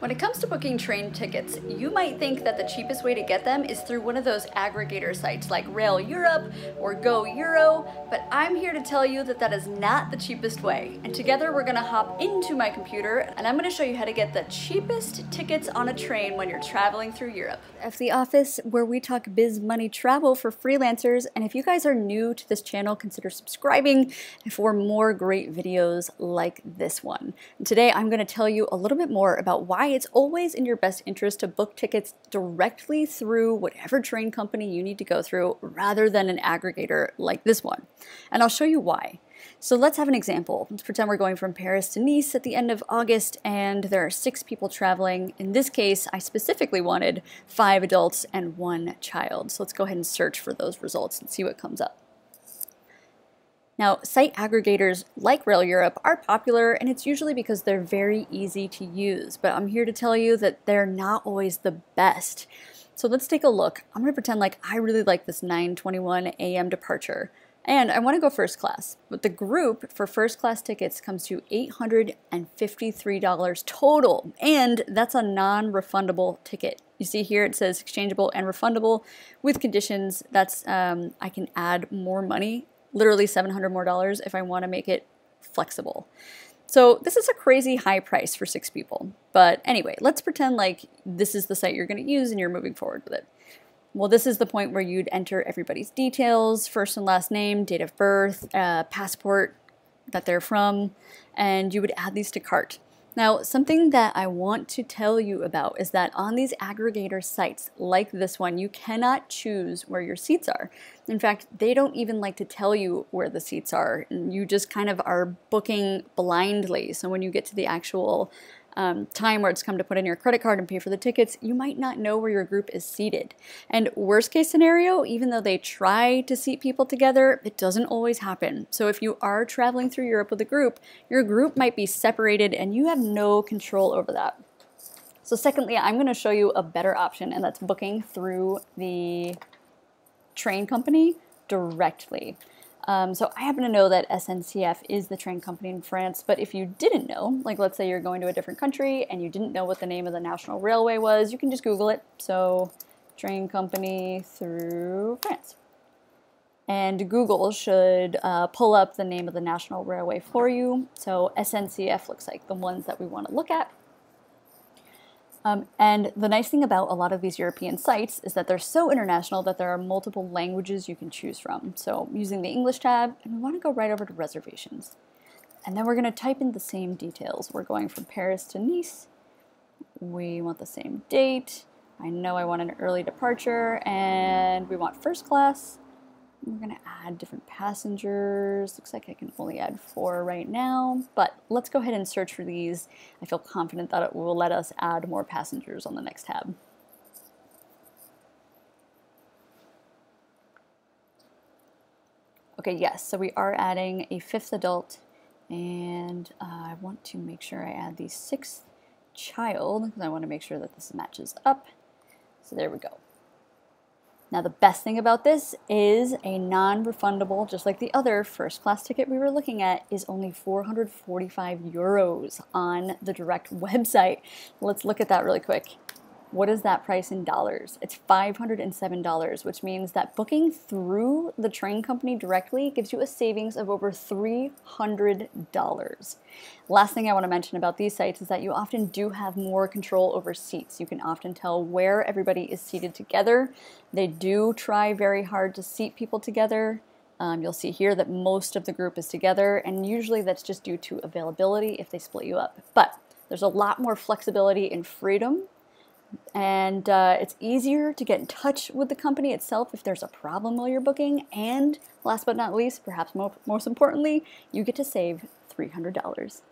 When it comes to booking train tickets, you might think that the cheapest way to get them is through one of those aggregator sites like Rail Europe or GoEuro, but I'm here to tell you that that is not the cheapest way. And together we're gonna hop into my computer and I'm gonna show you how to get the cheapest tickets on a train when you're traveling through Europe. At the office where we talk biz money travel for freelancers, and if you guys are new to this channel, consider subscribing for more great videos like this one. And today I'm gonna tell you a little bit more about why it's always in your best interest to book tickets directly through whatever train company you need to go through rather than an aggregator like this one. And I'll show you why. So let's have an example. Let's pretend we're going from Paris to Nice at the end of August and there are 6 people traveling. In this case, I specifically wanted 5 adults and 1 child. So let's go ahead and search for those results and see what comes up. Now, site aggregators like Rail Europe are popular, and it's usually because they're very easy to use, but I'm here to tell you that they're not always the best. So let's take a look. I'm gonna pretend like I really like this 9:21 a.m. departure, and I wanna go first class, but the group for first class tickets comes to $853 total, and that's a non-refundable ticket. You see here it says exchangeable and refundable with conditions. That's, I can add more money, literally $700 more if I want to make it flexible. So this is a crazy high price for 6 people. But anyway, let's pretend like this is the site you're going to use and you're moving forward with it. Well, this is the point where you'd enter everybody's details, first and last name, date of birth, passport that they're from, and you would add these to cart. Now, something that I want to tell you about is that on these aggregator sites like this one, you cannot choose where your seats are. In fact, they don't even like to tell you where the seats are. And you just kind of are booking blindly. So when you get to the actual time where it's come to put in your credit card and pay for the tickets, you might not know where your group is seated. And worst case scenario, even though they try to seat people together, it doesn't always happen. So if you are traveling through Europe with a group, your group might be separated and you have no control over that. So secondly, I'm going to show you a better option, and that's booking through the train company directly. So I happen to know that SNCF is the train company in France, but if you didn't know, like let's say you're going to a different country and you didn't know what the name of the national railway was, you can just Google it. So train company through France. And Google should pull up the name of the national railway for you. So SNCF looks like the ones that we want to look at. And the nice thing about a lot of these European sites is that they're so international that there are multiple languages you can choose from. So using the English tab, and we want to go right over to reservations. And then we're going to type in the same details. We're going from Paris to Nice. We want the same date. I know I want an early departure and we want first class. We're going to add different passengers. Looks like I can only add 4 right now, but let's go ahead and search for these. I feel confident that it will let us add more passengers on the next tab. Okay, yes, so we are adding a 5th adult, and I want to make sure I add the 6th child because I want to make sure that this matches up. So there we go. Now the best thing about this is a non-refundable, just like the other first class ticket we were looking at, is only 445 euros on the direct website. Let's look at that really quick. What is that price in dollars? It's $507, which means that booking through the train company directly gives you a savings of over $300. Last thing I want to mention about these sites is that you often do have more control over seats. You can often tell where everybody is seated together. They do try very hard to seat people together. You'll see here that most of the group is together, and usually that's just due to availability if they split you up. But there's a lot more flexibility and freedom, and it's easier to get in touch with the company itself if there's a problem while you're booking, and last but not least, perhaps most importantly, you get to save $300.